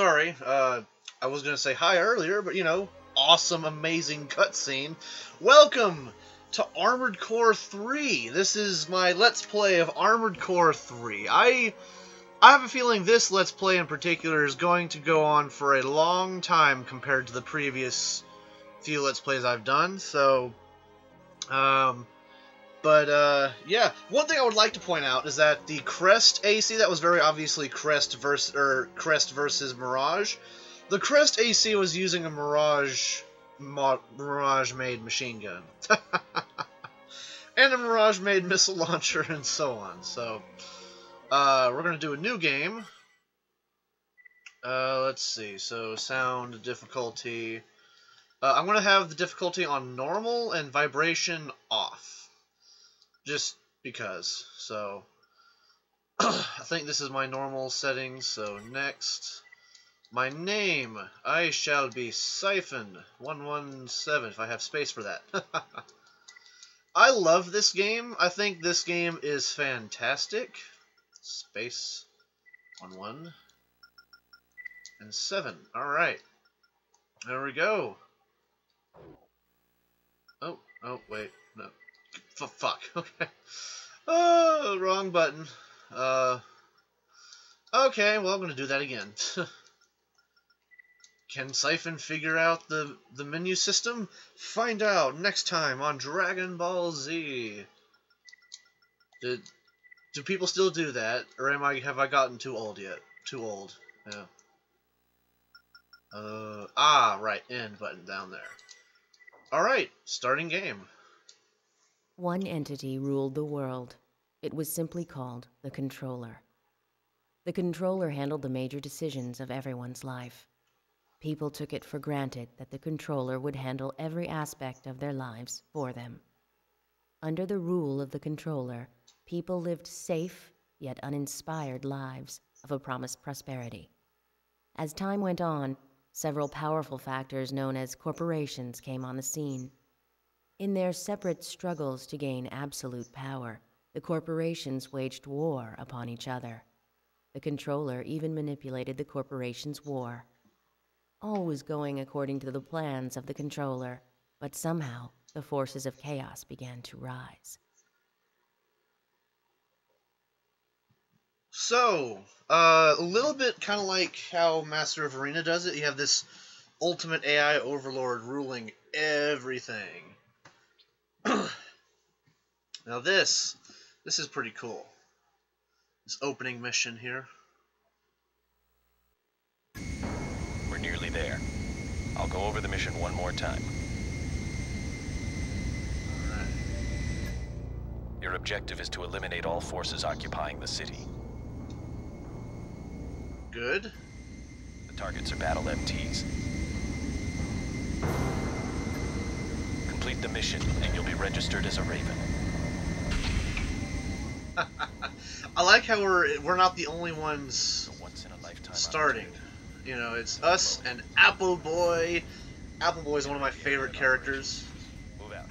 sorry, I was going to say hi earlier, but, you know, awesome, amazing cutscene. Welcome to Armored Core 3. This is my Let's Play of Armored Core 3. I have a feeling this Let's Play in particular is going to go on for a long time compared to the previous few Let's Plays I've done, so... yeah, one thing I would like to point out is that the Crest AC, that was very obviously Crest versus Mirage. The Crest AC was using a Mirage-made machine gun. And a Mirage-made missile launcher and so on. So, we're going to do a new game. Let's see. So, sound, difficulty. I'm going to have the difficulty on normal and vibration off. Just because. So, I think this is my normal settings, so next. My name, I shall be Siphon 117, if I have space for that. I love this game. I think this game is fantastic. Space 117. Alright. There we go. Oh, wait. No. Fuck. Okay. Oh, wrong button. Okay, well, I'm gonna do that again. Can Siphon figure out the menu system? Find out next time on Dragon Ball Z. Do people still do that, or have I gotten too old yet? Too old. Yeah. Right, end button down there. All right, starting game. One entity ruled the world. It was simply called the Controller. The Controller handled the major decisions of everyone's life. People took it for granted that the Controller would handle every aspect of their lives for them. Under the rule of the Controller, people lived safe yet uninspired lives of a promised prosperity. As time went on, several powerful factors known as corporations came on the scene. In their separate struggles to gain absolute power, the corporations waged war upon each other. The Controller even manipulated the corporations' war. All was going according to the plans of the Controller, but somehow the forces of chaos began to rise. So, a little bit kind of like how Master of Arena does it. You have this ultimate AI overlord ruling everything. Now this is pretty cool. This opening mission here. We're nearly there. I'll go over the mission one more time. All right. Your objective is to eliminate all forces occupying the city. Good. The targets are battle MTs. Complete the mission, and you'll be registered as a Raven. I like how we're not the only ones starting. You know, it's us and Appleboy. Appleboy is one of my favorite characters. Move out.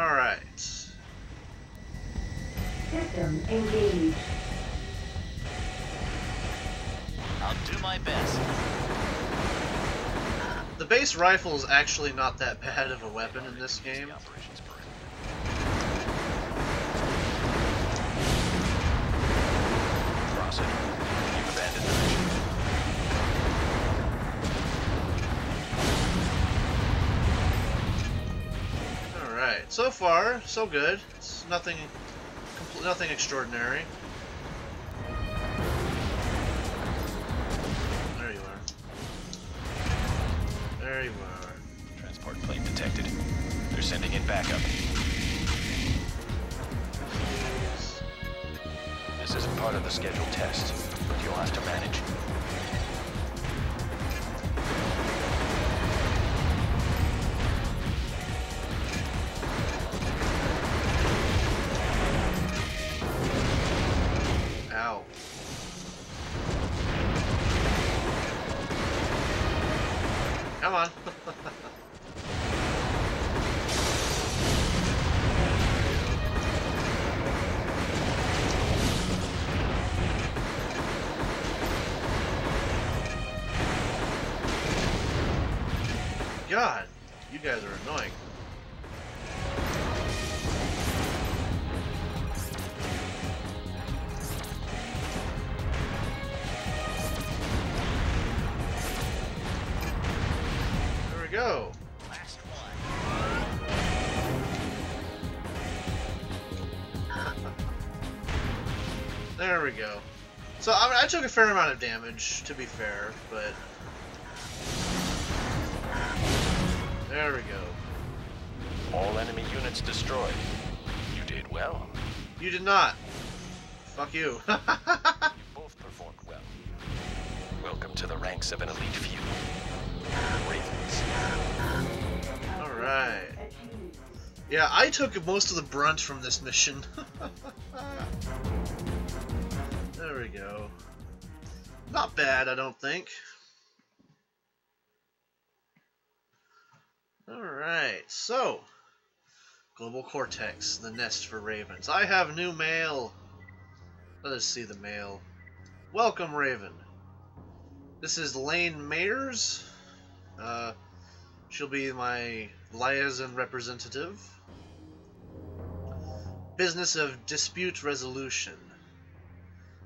All right. System engaged. I'll do my best. The base rifle is actually not that bad of a weapon in this game. Alright, so far, so good. It's nothing extraordinary. There you are. Transport plane detected. They're sending in backup. Jeez. This isn't part of the scheduled test, but you'll have to manage. Come on. God, you guys are annoying. There we go. Last one. There we go. So I mean, I took a fair amount of damage, to be fair, but there we go. All enemy units destroyed. You did well. You did not. Fuck you. You both performed well. Welcome to the ranks of an elite few. Ravens. All right. Yeah, I took most of the brunt from this mission. There we go. Not bad, I don't think. Alright, so Global Cortex, the nest for ravens. I have new mail. Let us see the mail. Welcome, Raven. This is Lane Mayers. She'll be my liaison representative. Business of dispute resolution.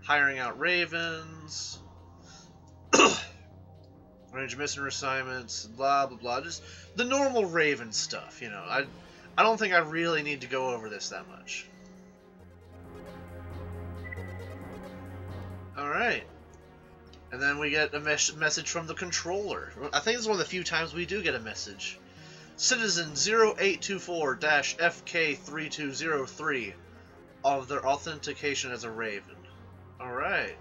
Hiring out ravens. Arrange messenger assignments, blah blah blah, just the normal Raven stuff, you know. I don't think I really need to go over this that much. All right, and then we get a message from the Controller. I think it's one of the few times we do get a message. Citizen 0824-FK3203 of their authentication as a Raven. All right.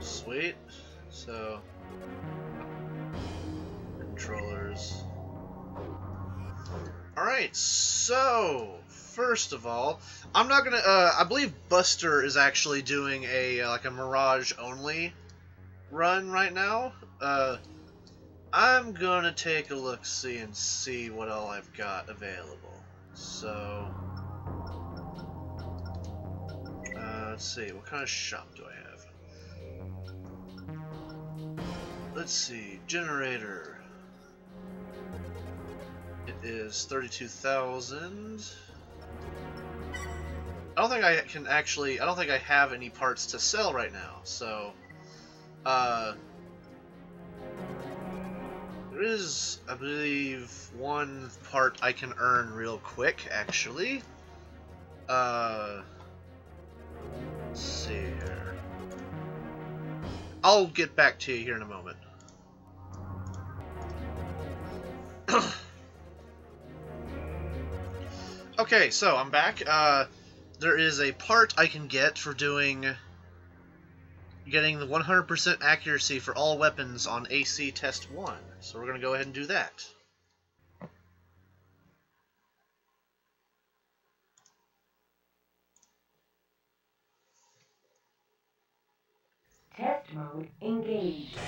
Sweet. So controllers. Alright, so first of all, I'm not gonna I believe Buster is actually doing a like a Mirage only run right now. I'm gonna take a look see what all I've got available. So let's see, what kind of shop do I have? Let's see, generator. It is 32,000. I don't think I can actually, I don't think I have any parts to sell right now, so there is, I believe, one part I can earn real quick, actually. Let's see here. I'll get back to you here in a moment. Okay, so I'm back. There is a part I can get for getting the 100% accuracy for all weapons on AC Test 1. So we're going to go ahead and do that. Test mode engaged.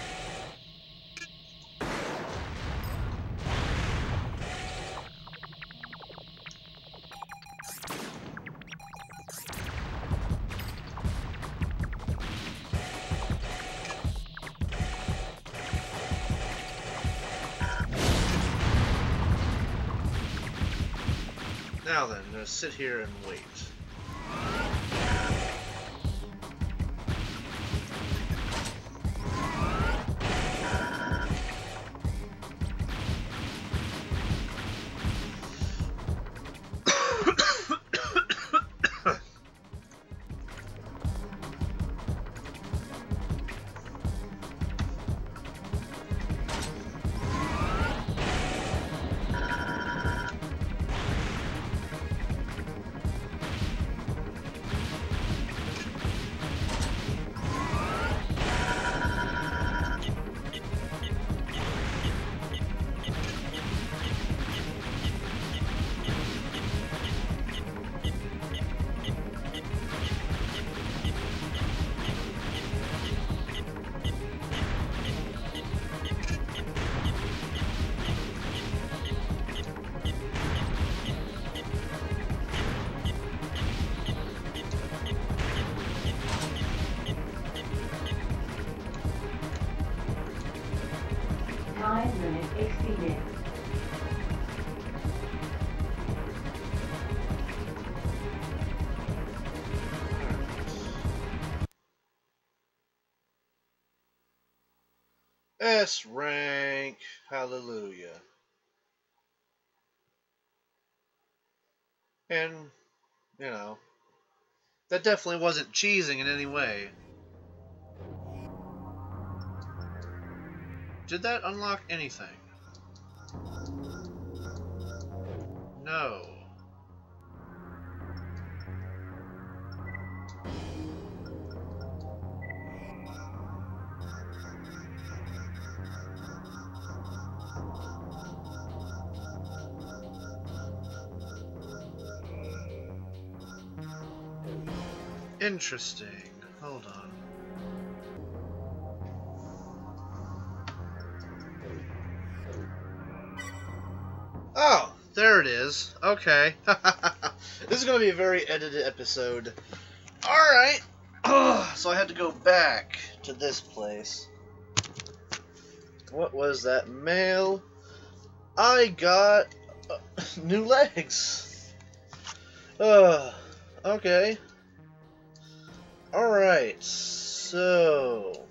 Now then, I'm gonna sit here and wait. Size limit exceeded. S rank, hallelujah. And, you know, that definitely wasn't cheesing in any way. Did that unlock anything? No. Interesting. Hold on. Oh, there it is. Okay. This is going to be a very edited episode. Alright. So I had to go back to this place. What was that mail? I got new legs. Okay. Alright, so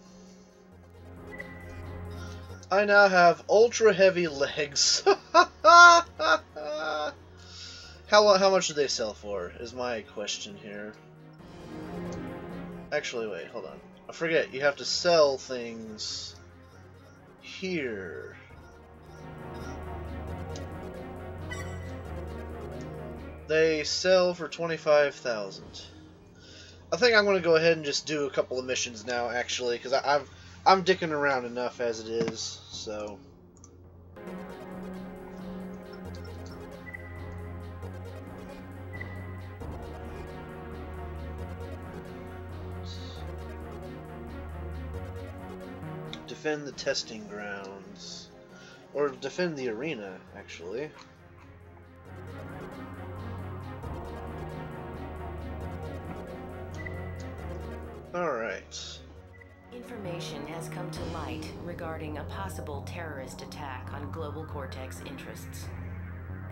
I now have ultra heavy legs. How much do they sell for, is my question here. Actually, wait, hold on. I forget, you have to sell things here. They sell for 25,000. I think I'm going to go ahead and just do a couple of missions now, actually, because I'm dicking around enough as it is, so. Defend the testing grounds. Or defend the arena, actually. Alright. Information has come to light regarding a possible terrorist attack on Global Cortex interests.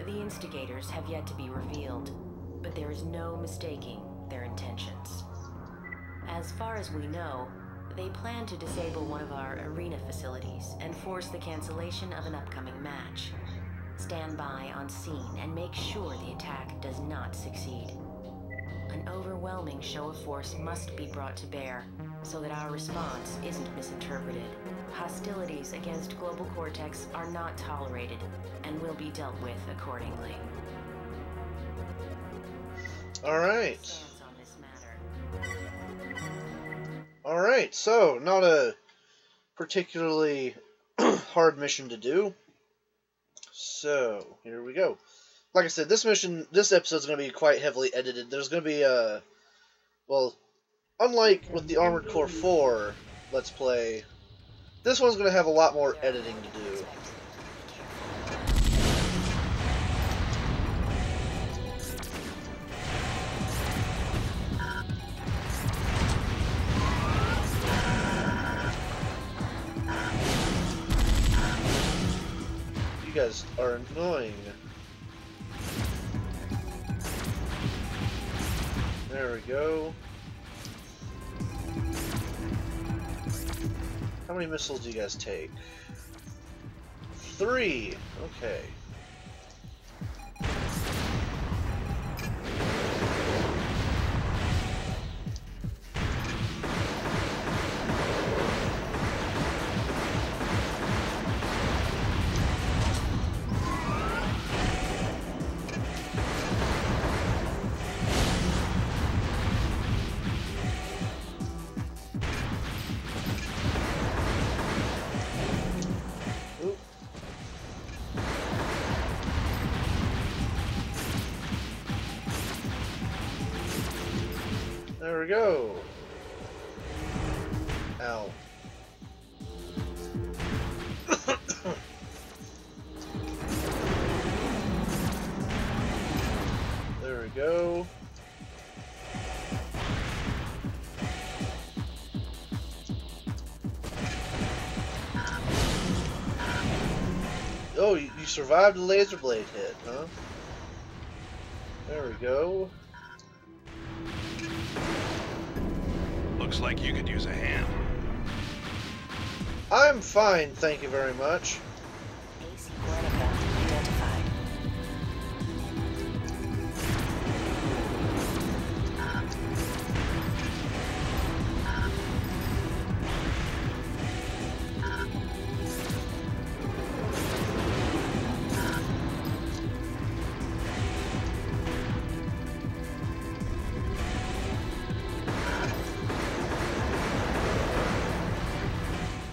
The instigators have yet to be revealed, but there is no mistaking their intentions. As far as we know, they plan to disable one of our arena facilities and force the cancellation of an upcoming match. Stand by on scene and make sure the attack does not succeed. An overwhelming show of force must be brought to bear, so that our response isn't misinterpreted. Hostilities against Global Cortex are not tolerated, and will be dealt with accordingly. Alright. Alright, so, not a particularly hard mission to do. So, here we go. Like I said, this episode is going to be quite heavily edited. There's going to be a, well, unlike with the Armored Core 4 Let's Play, this one's going to have a lot more editing to do. You guys are annoying. There we go. How many missiles do you guys take? 3! Okay. There we go. Ow. There we go. Oh, you survived the laser blade hit, huh? There we go. Looks like you could use a hand. I'm fine, thank you very much. AC blood effect identified.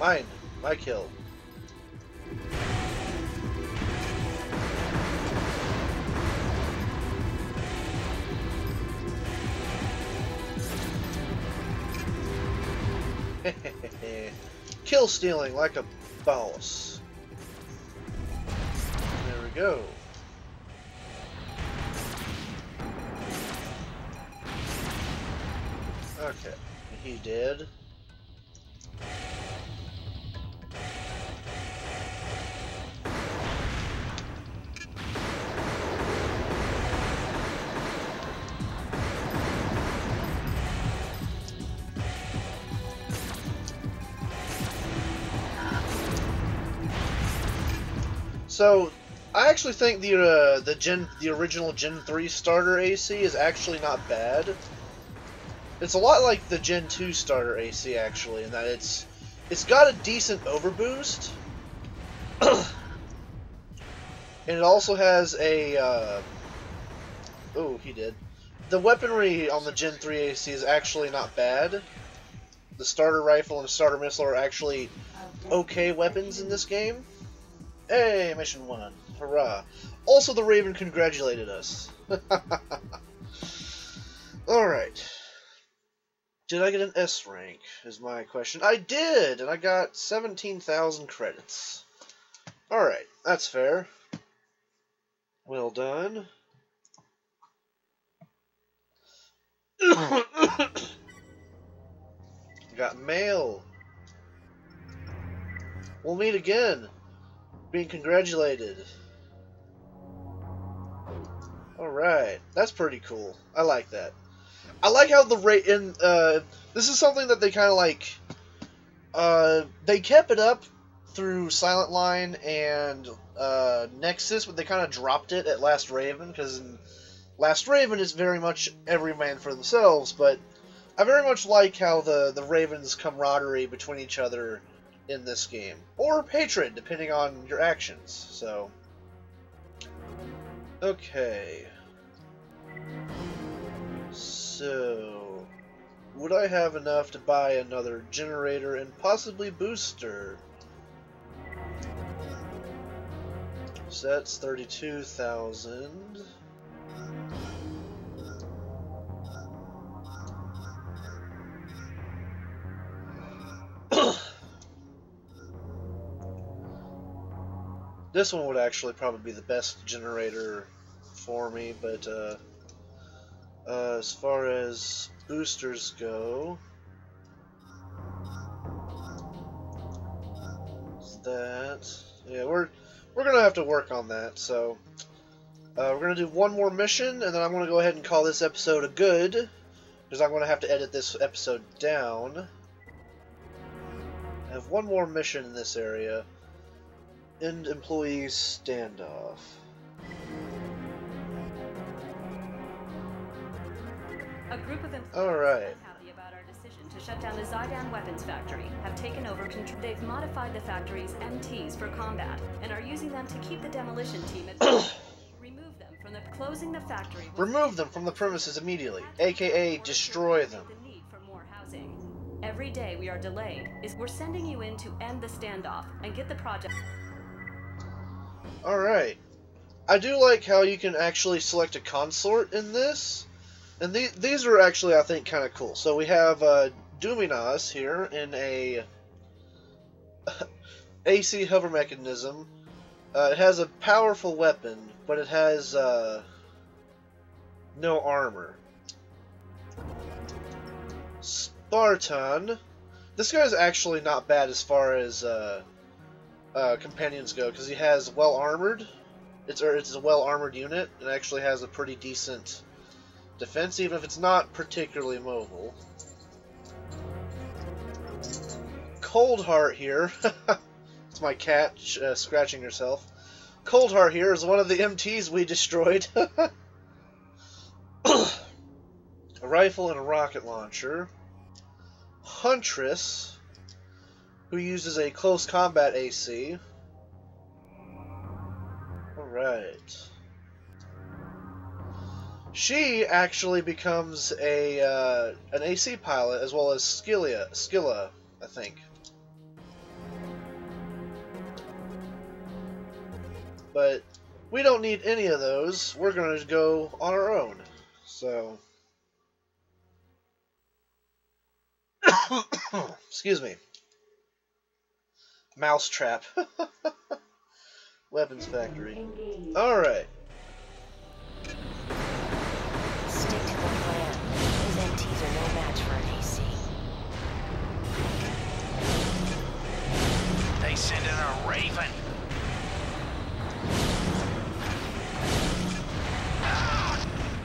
Mine, my kill. Kill stealing like a boss. There we go. Okay, he did. So, I actually think the original Gen 3 starter AC is actually not bad. It's a lot like the Gen 2 starter AC actually, in that it's got a decent overboost, and it also has a. Oh, he did. The weaponry on the Gen 3 AC is actually not bad. The starter rifle and starter missile are actually okay weapons in this game. Hey, mission 1. Hurrah. Also, the Raven congratulated us. Alright. Did I get an S rank, is my question. I did, and I got 17,000 credits. Alright, that's fair. Well done. Got mail. We'll meet again. Being congratulated. Alright, that's pretty cool. I like that. I like how the rate in this is something that they kind of like they kept it up through Silent Line and Nexus, but they kind of dropped it at Last Raven, because in Last Raven it's very much every man for themselves, but I very much like how the Ravens' camaraderie between each other in this game, or hatred, depending on your actions. So, okay. So, would I have enough to buy another generator and possibly booster? So that's 32,000. This one would actually probably be the best generator for me, but as far as boosters go, yeah, we're gonna have to work on that. So we're gonna do one more mission, and then I'm gonna go ahead and call this episode a good, because I'm gonna have to edit this episode down. I have one more mission in this area. End employees standoff. A group of employees unhappy about our decision to shut down the Zydan Weapons Factory have taken over control. They've modified the factory's MTs for combat and are using them to keep the demolition team at remove them from the closing the factory. Remove them from the premises immediately, aka destroy them. The need for more housing. Every day we are delayed is we're sending you in to end the standoff and get the project. Alright, I do like how you can actually select a consort in this, and these are actually, I think, kind of cool. So we have Duminas here in a AC hover mechanism. It has a powerful weapon, but it has no armor. Spartan, this guy's actually not bad as far as companions go, because he has well armored. It's a well armored unit, and actually has a pretty decent defense, even if it's not particularly mobile. Coldheart here, it's my cat scratching herself. Coldheart here is one of the MTs we destroyed. A rifle and a rocket launcher. Huntress, who uses a close combat AC. Alright. She actually becomes a an AC pilot, as well as Skilla, I think. But we don't need any of those. We're going to go on our own. So, excuse me. Mousetrap. Weapons factory. All right. Stick to the plan. His NTs are no match for an AC. They send in a Raven.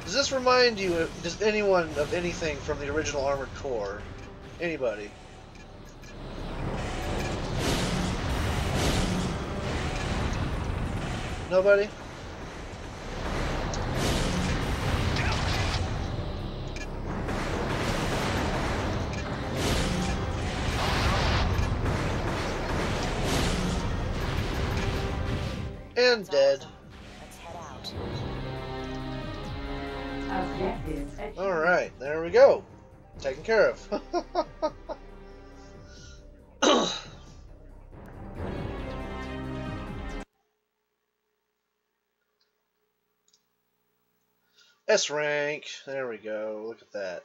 Does this remind you, does anyone, of anything from the original Armored Core? Anybody? Nobody? And dead. Alright, there we go. Taken care of. S rank. There we go. Look at that.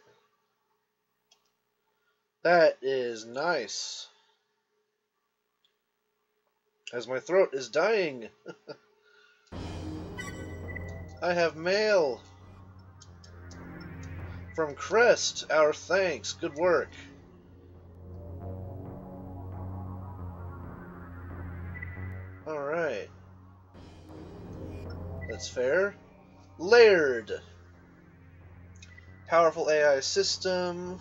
That is nice. As my throat is dying. I have mail. From Crest, our thanks. Good work. Alright. That's fair. Laird. Powerful AI system.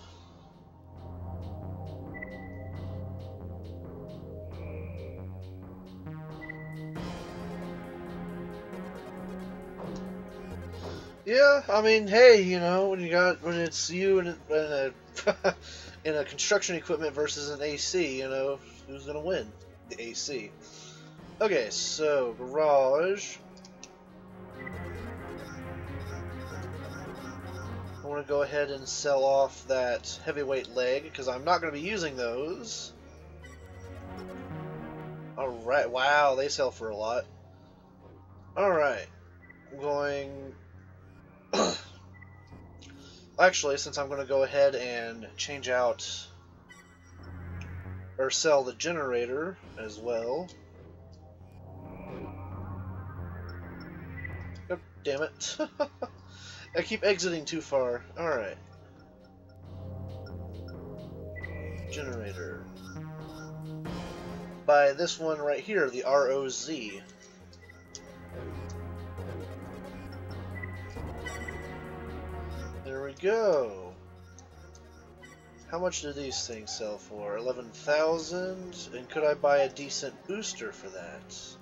Yeah, I mean, hey, you know, when it's you in a in a construction equipment versus an AC, you know, who's gonna win? The AC. Okay, so garage. I want to go ahead and sell off that heavyweight leg because I'm not gonna be using those. All right. Wow, they sell for a lot. All right, I'm going. Actually, since I'm going to go ahead and change out or sell the generator as well. God damn it. I keep exiting too far. Alright. Generator. Buy this one right here, the ROZ. There we go. How much do these things sell for? 11,000. And could I buy a decent booster for that?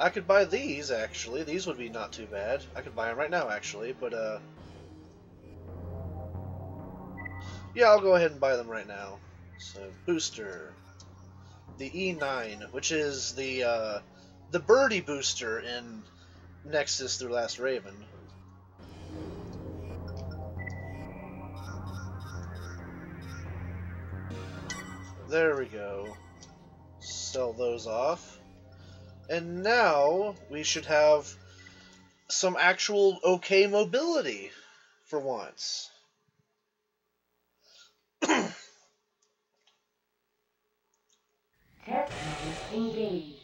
I could buy these, actually. These would be not too bad. I could buy them right now, actually, but yeah, I'll go ahead and buy them right now. So, booster. The E9, which is the birdie booster in Nexus through Last Raven. There we go. Sell those off. And now we should have some actual okay mobility for once.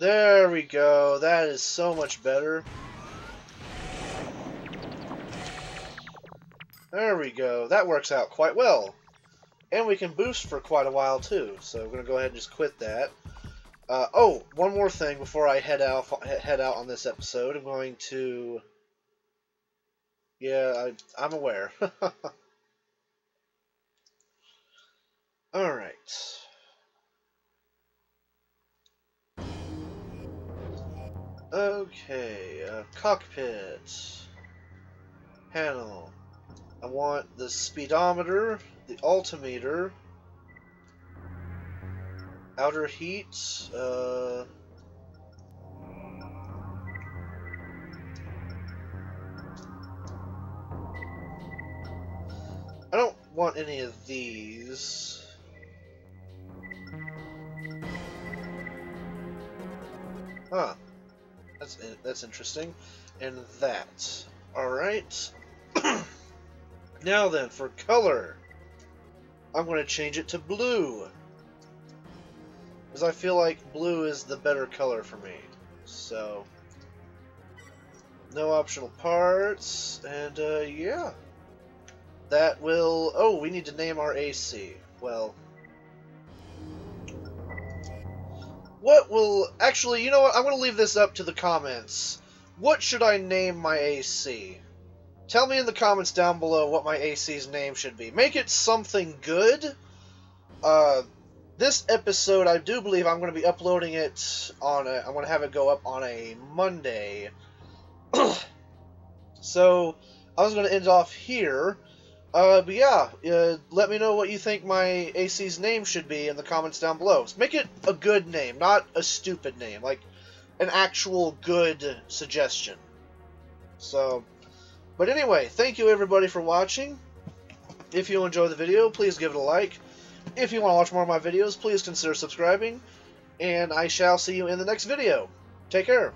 There we go. That is so much better. There we go. That works out quite well. And we can boost for quite a while, too. So we're going to go ahead and just quit that. Oh, one more thing before I head out on this episode. I'm going to... Yeah, I'm aware. Alright. Okay, cockpit. Panel. I want the speedometer, the altimeter, outer heat, I don't want any of these. Huh. That's interesting. And that. Alright. Now then, for color, I'm going to change it to blue, because I feel like blue is the better color for me. So, no optional parts, and yeah, that will... Oh, we need to name our AC. Well, what will... Actually, you know what? I'm going to leave this up to the comments. What should I name my AC? Tell me in the comments down below what my AC's name should be. Make it something good. This episode, I do believe I'm going to be uploading it on a... I'm going to have it go up on a Monday. So, I was going to end off here. But yeah, let me know what you think my AC's name should be in the comments down below. Make it a good name, not a stupid name. Like, an actual good suggestion. So... But anyway, thank you everybody for watching. If you enjoyed the video, please give it a like. If you want to watch more of my videos, please consider subscribing. And I shall see you in the next video. Take care.